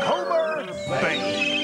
Beachcomber Bay.